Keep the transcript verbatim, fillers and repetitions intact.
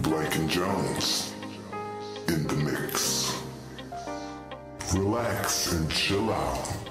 Blank and Jones in the mix. Relax and chill out.